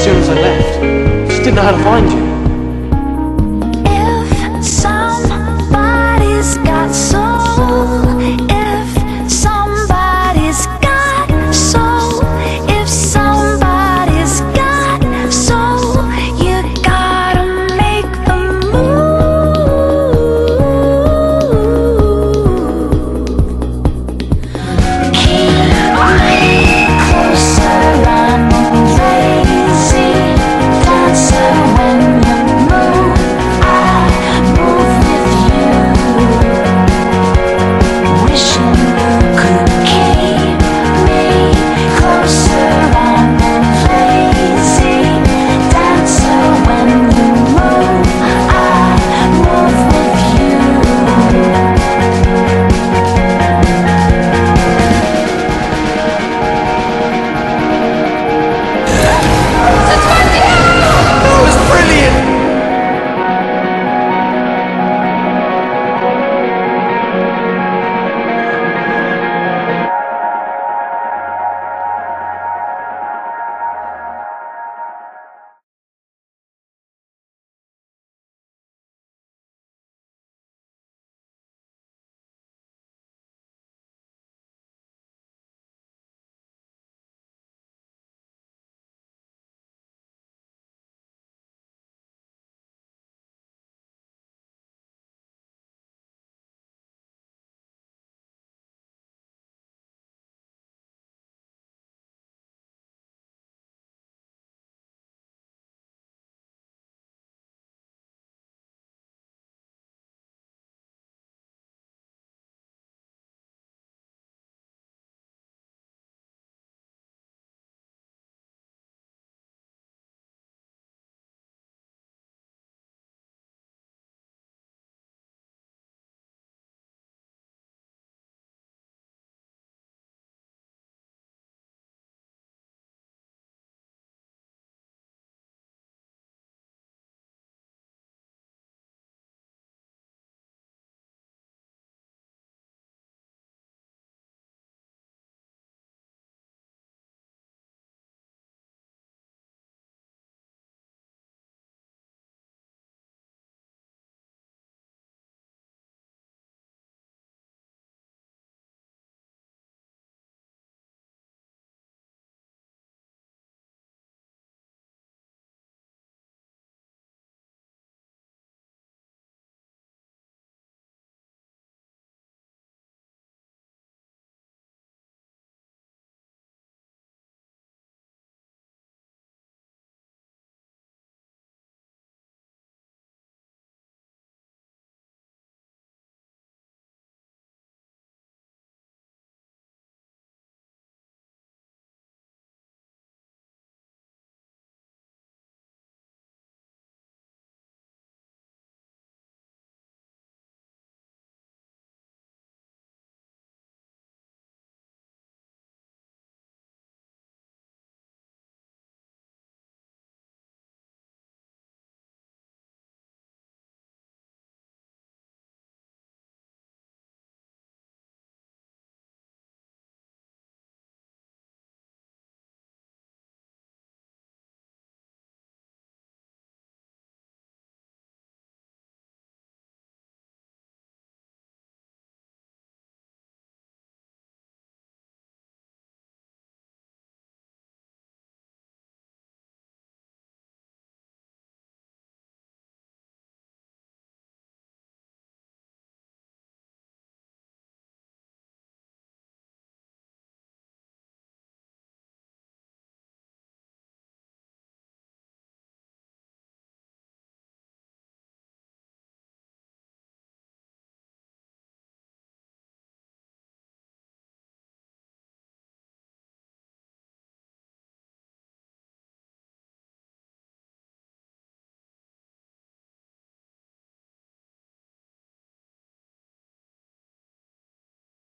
as soon as I left. I just didn't know how to find you. If somebody's got some